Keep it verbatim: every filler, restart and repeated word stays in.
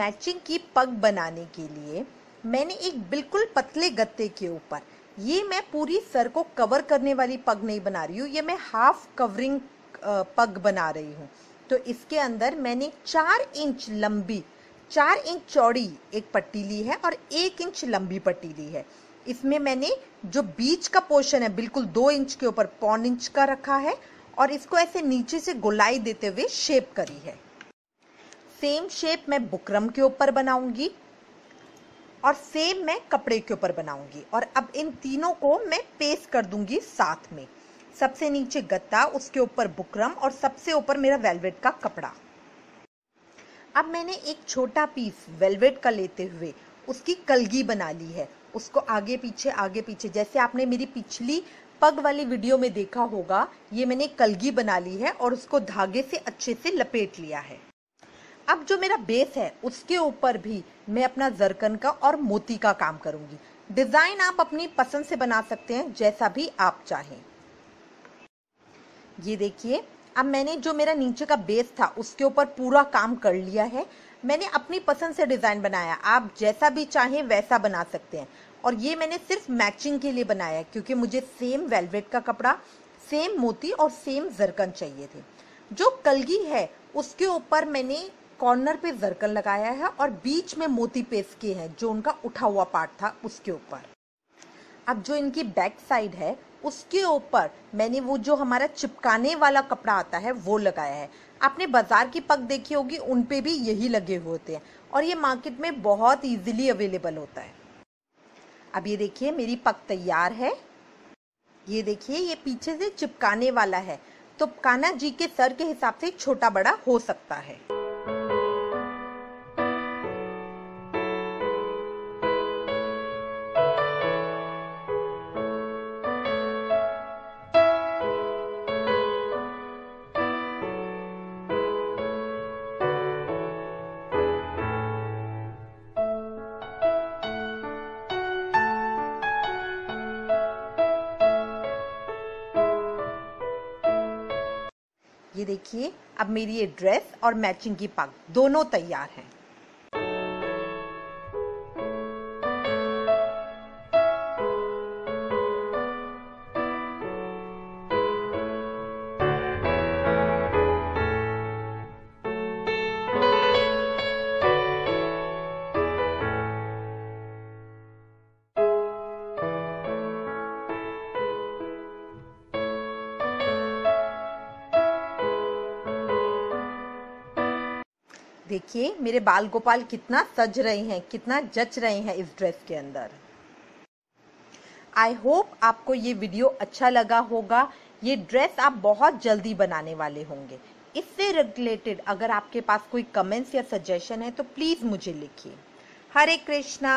Matching की पग बनाने के लिए मैंने एक बिल्कुल पतले गत्ते के ऊपर, ये मैं पूरी सर को कवर करने वाली पग नहीं बना रही हूँ, ये मैं हाफ कवरिंग पग बना रही हूँ। तो इसके अंदर मैंने चार इंच लंबी, चार इंच चौड़ी एक पट्टी ली है और एक इंच लंबी पट्टी ली है। इसमें मैंने जो बीच का पोर्शन है बिल्कुल दो इंच के ऊपर पौन इंच का रखा है और इसको ऐसे नीचे से गोलाई देते हुए शेप करी है। सेम शेप मैं बुकरम के ऊपर बनाऊंगी और सेम मैं कपड़े के ऊपर बनाऊंगी। और अब इन तीनों को मैं पेस्ट कर दूंगी साथ में, सबसे नीचे गत्ता, उसके ऊपर बुकरम और सबसे ऊपर मेरा वेलवेट का कपड़ा। अब मैंने एक छोटा पीस वेलवेट का लेते हुए उसकी कलगी बना ली है। उसको आगे पीछे आगे पीछे, जैसे आपने मेरी पिछली पग वाली वीडियो में देखा होगा, ये मैंने कलगी बना ली है और उसको धागे से अच्छे से लपेट लिया है। अब जो मेरा बेस है उसके ऊपर भी मैं अपना जरकन का और मोती का काम करूंगी। डिजाइन आप अपनी पसंद से बना सकते हैं, जैसा भी आप चाहें। ये देखिए, अब मैंने जो मेरा नीचे का बेस था उसके ऊपर पूरा काम कर लिया है। मैंने अपनी पसंद से डिजाइन बनाया, आप जैसा भी चाहें वैसा बना सकते हैं। और ये मैंने सिर्फ मैचिंग के लिए बनाया क्योंकि मुझे सेम वेलवेट का कपड़ा, सेम मोती और सेम जरकन चाहिए थे। जो कलगी है उसके ऊपर मैंने कॉर्नर पे जरकन लगाया है और बीच में मोती पेस्ट किए हैं जो उनका उठा हुआ पार्ट था उसके ऊपर। अब जो इनकी बैक साइड है उसके ऊपर मैंने वो जो हमारा चिपकाने वाला कपड़ा आता है वो लगाया है। आपने बाजार की पग देखी होगी, उन पे भी यही लगे हुए होते हैं और ये मार्केट में बहुत इजीली अवेलेबल होता है। अब ये देखिए मेरी पग तैयार है। ये देखिए, ये पीछे से चिपकाने वाला है तो कान्हा जी के सर के हिसाब से छोटा बड़ा हो सकता है। ये देखिए, अब मेरी ये ड्रेस और मैचिंग की पग दोनों तैयार हैं। देखिए मेरे बाल गोपाल कितना सज रहे हैं, कितना जच रहे हैं इस ड्रेस के अंदर। आई होप आपको ये वीडियो अच्छा लगा होगा। ये ड्रेस आप बहुत जल्दी बनाने वाले होंगे। इससे रिलेटेड अगर आपके पास कोई कमेंट्स या सजेशन है तो प्लीज मुझे लिखिए। हरे कृष्णा।